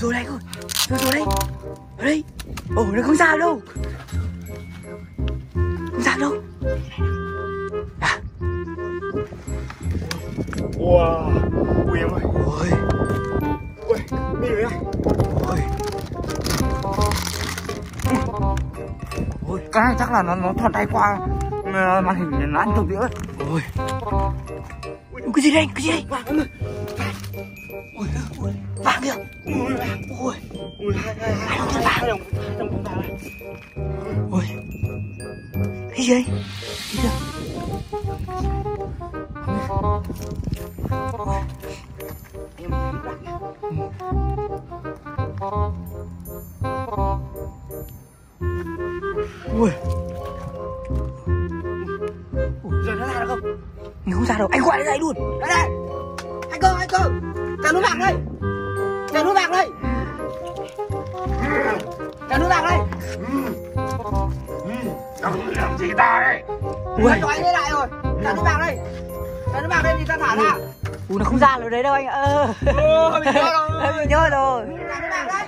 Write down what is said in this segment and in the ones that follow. Rồi đây thôi, rồi đây, ở đây. Ồ, nó không sao đâu, không sao đâu. À, wow, ui em ơi, ôi, ui, đi rồi đây, ôi, ôi, cái chắc là nó thò tay qua màn hình nó ăn trộm đĩa, ôi, cái gì đây, cái gì đây, vàng ơi, vàng kìa. Ui, ui, ui, hai đồng tiền vàng. Ui, cái gì đây? Cái gì? Ui, giờ nó ra được không? Nếu không ra đâu, anh gọi nó ra luôn. Ra đây, anh cơ, ra nó vàng đây. Cả nước bạc đây, cả nước bạc đây. Làm gì ta đây? Ui, cho anh đây lại rồi. Cả nước bạc đây, cả nước bạc đây thì ta thả ra. Ui, nó không ra rồi đấy đâu anh ạ. Mình nhớ rồi, mình nhớ rồi. Cả nước bạc đây,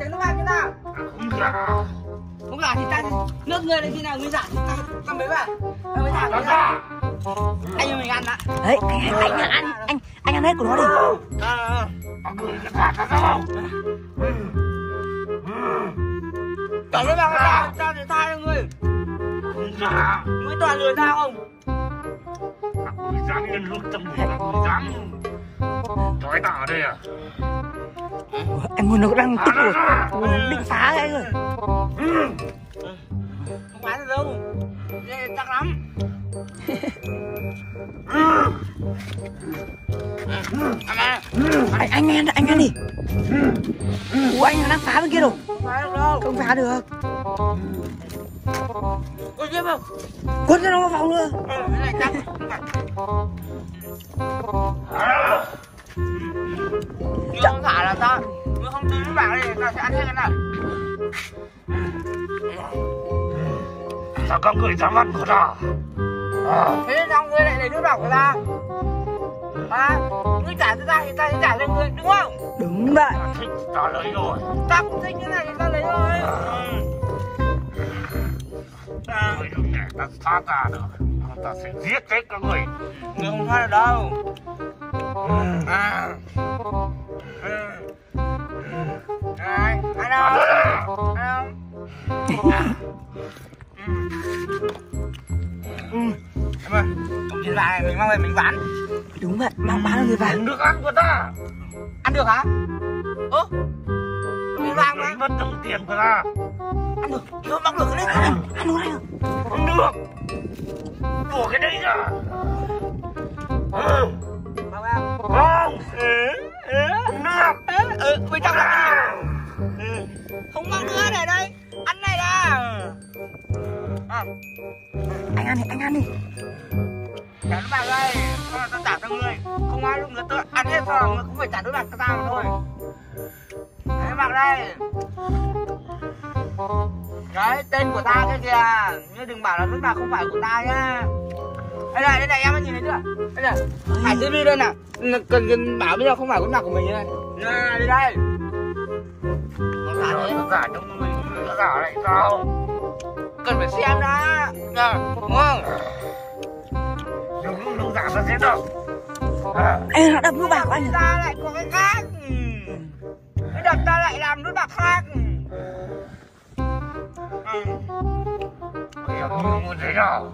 cả nước bạc thế nào? Không là thì ta nước người đây khi nào nguy giả thì ta mới vào, ta mới thả ra. Anh ơi mình ăn ạ. Đấy, anh ăn hết của nó đi. Cả nước bạc ra, tao để thay cho ngươi. Ngươi toàn lừa tao không? Ngươi dám nhân lúc trong người là ngươi dám trói tao ở đây à? Anh ơi nó đang tức rồi, định phá đấy anh ơi. Không phá được đâu, đây chắc lắm. Anh ăn đi. Ủa anh đang phá bên kia rồi. Không phá được đâu. Không phá được. Ôi biết không? Quất cho nó vào phòng nữa. Cái này cắt. Không thả là ta. Nếu không tính với bạn thì ta sẽ ăn hết cái này. Sao các người dám ăn của ta? Thế xong ngươi lại lấy nước bạc của ta. Ngươi trả cho ta thì ta sẽ trả cho ngươi, đúng không? Đúng vậy. Ta thích ta lấy rồi. Ta cũng thích như này thì ta lấy rồi. Ngươi đừng để ta thoát ra được. Ta sẽ giết chết các người. Ngươi không thoát được đâu. Ai đâu? Ai đâu? Em ơi, tổng tiền vàng này mình mang về mình bán. Đúng vậy, mang bán là người vàng. Không được ăn của ta. Ăn được hả? Ơ, tổng tiền vàng mà. Mất tổng tiền của ta. Ăn được, nó móc được cái đấy. Ăn luôn anh. Không được. Bỏ cái đấy ra. Mang ra. Không. Không được. Bên trong là cái gì? Không móc nữa để đây. Ăn này là. Anh ăn đi. Trả đứa bạc đây, xong là tao trả cho ngươi. Không ai lúc nữa tao ăn hết xong là ngươi cũng phải trả đứa bạc cho tao thôi. Đấy bạc đây. Đấy, tên của ta cái kìa. Ngươi đừng bảo là lúc nào không phải của ta nhá. Đây này, em đã nhìn thấy chưa? Đây này, hải TV đây nè. Cần bảo bây giờ không phải lúc nào của mình đây. Nè, đi đây. Nó giả trong mình, nó giả lại sao? Cần phải xem đã. Nè, đúng không? Đúng giả nó sẽ được. Ê, nó đập nước bạc của anh. Ta lại có cái khác. Cái đập ta lại làm nước bạc khác. Bây giờ tôi muốn thấy đâu.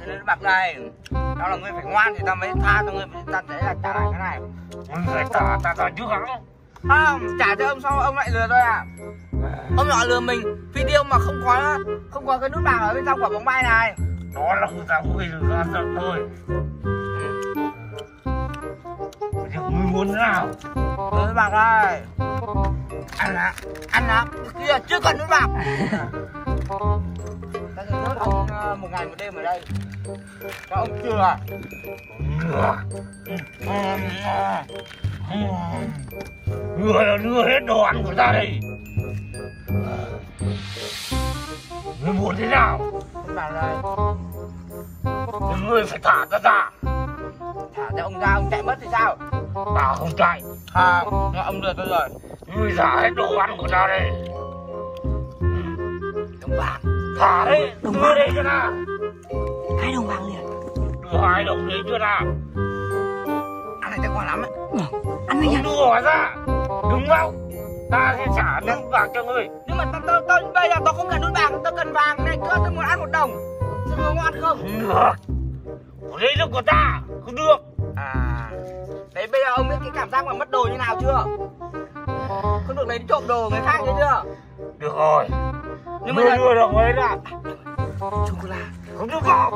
Thế nên nước bạc này, đó là ngươi phải ngoan thì ta mới tha cho ngươi. Ta sẽ là trả lại cái này. Người ta ra trước hắn. Không, trả cho ông xong ông lại lừa thôi à. Ông nọ lừa mình video mà không có cái nút bạc ở bên trong quả bóng bay này. Đó là người ta vui được ra giận thôi. Bây giờ ngươi muốn thế nào? Nút bạc đây. Ăn hả? Kia chưa cần nữa bạc. Ta sẽ nốt ông một ngày một đêm ở đây. Các ông chưa à? Đưa hết đồ ăn của ta đây. Người buồn thế nào? Bảo là người phải thả ta ra. Thả ra ông ra, ông chạy mất thì sao? Ta không chạy. Ông đưa tôi rồi. Người thả hết đồ ăn của ta đây. Đồng vàng. Thả đấy, đưa đây cho ta. 2 đồng vàng liền. Đưa 2 đồng đấy cho ta. Ăn này ta ngon lắm ấy. Ăn đi. Đưa hỏi ra. Đúng không? Ta sẽ trả nút vàng cho ngươi. Nhưng mà tao bây giờ tao không cần nút vàng, tao cần vàng này. Tao muốn ăn 1 đồng. Sao ngươi không ăn không? Được. Lấy được của ta, không được. Đấy bây giờ ông biết cái cảm giác mà mất đồ như nào chưa? Không được lấy đi trộm đồ người khác đấy chưa? Được rồi. Nhưng mà đưa được đấy ạ. Chúng là không được vào.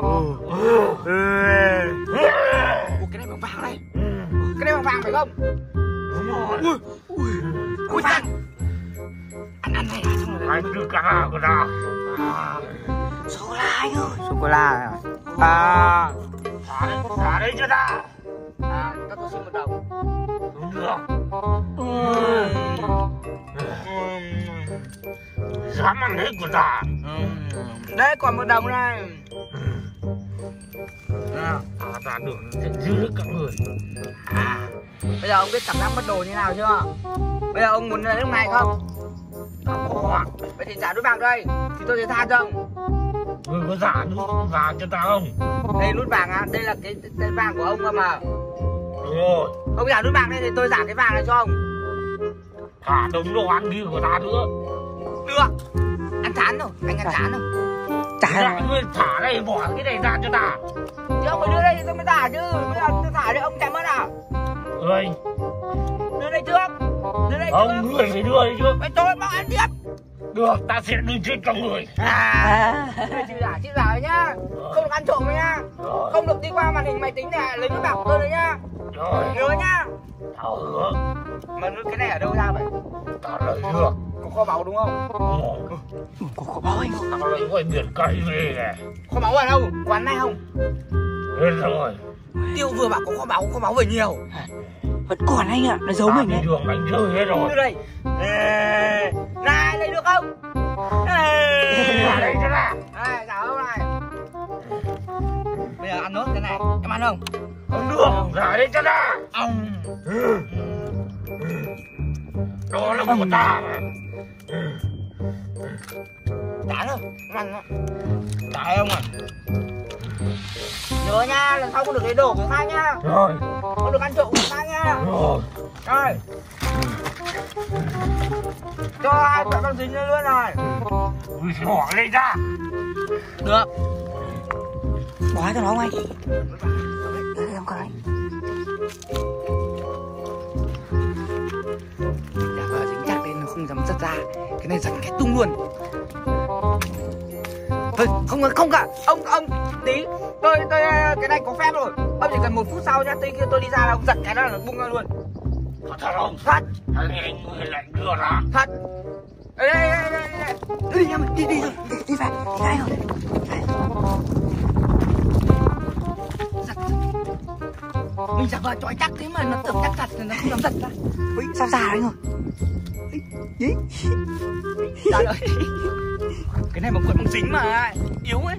Cái này bằng vàng này. Cái này bằng vàng phải không? Đúng rồi. Ui vàng. Ăn này là xong rồi. Anh đưa cả hàng của ta. Sô-cô-la anh ơi. Sô-cô-la này. Thả đấy cho ta. Các tôi xin 1 đồng. Đúng được. Dám ăn hết của ta. Đấy còn 1 đồng này. Ta đường sẽ giữ các người. Bây giờ ông biết cảm giác mất đồ như nào chưa? Bây giờ ông muốn lấy lúc này không? Vậy thì trả nút vàng đây thì tôi sẽ tha cho ông. Người có giả nút vàng cho ta không? Đây nút vàng à? Đây là cái vàng của ông cơ mà. Đúng rồi. Ông giả nút vàng đây thì tôi giả cái vàng này cho ông. Thả đống đồ ăn đi của ta nữa. Được. Ăn chán rồi, anh ăn chán rồi. Thả đây, bỏ cái này ra cho ta. Chứ ông phải đưa đây thì tôi mới thả chứ. Bây giờ tôi thả đây ông chạy mất à? Ơi. Đưa đây trước. Đưa đây ông, trước. Ông người phải đưa đây trước. Vậy tôi bảo ăn tiếp. Được, ta sẽ đưa trước cho người. Chịu giả nhá. Không được ăn trộm rồi nhá. Rồi. Không được đi qua màn hình máy tính này lấy nước bạc của tôi đấy nhá. Rồi. Nhớ nhá. Tao hứa. Mà cái này ở đâu ra vậy? Tao lấy được. Có kho báu đúng không? Có kho báu anh không? Tao lấy ngoài biển cây về này. Kho báu ở đâu? Quán này không? Hết rồi. Tiêu vừa bảo có kho báu về nhiều. Vẫn còn anh ạ, nó giấu mình đấy. Đường anh chơi hết rồi. Đưa đây. Này, lấy được không? Đây cho ta. Đây, giả không này. Bây giờ ăn nốt cái này, em ăn không? Không được, giả đây cho ta. Đó là của ta. Đã rồi, ăn rồi. Tại ông à. Nhớ nha, lần sau không được lấy đồ của khác nhá. Rồi. Không được ăn trộm của khác nhá. Rồi. Rồi. Cho 2 quả băng dính lên luôn này. Ui, bỏ lên ra. Được. Bỏ cho nó không anh? Để em coi anh. Đã vợ dính chắc nên nó không dám dắt ra. Cái này dắt cái tung luôn. Thôi, không cả. Ông tí. Tôi cái này có phép rồi. Ông chỉ cần 1 phút sau nhá, tôi đi ra là ông giật cái đó là bung ra luôn. Thật không? Thật. Anh lại đưa ra. Thật. Ê, đi nha mày, đi rồi, đi về, đi ngay rồi. Giật. Mình giả vờ chói chắc thế mà nó tưởng chắc thật nó không dám giật ra. Ui, sao già đấy rồi. Ý. Trời ơi. Cái này mà quật băng dính mà, yếu ấy.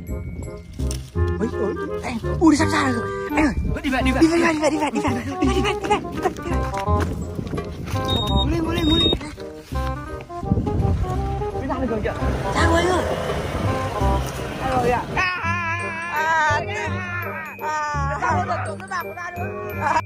Ui sắp ra rồi. Anh ơi, vẫn đi về. Ngồi lên. Mới ra được rồi kìa. Ra rồi anh ơi. Ra rồi ạ. Sao nó giật trộm nó bạc của ta nữa.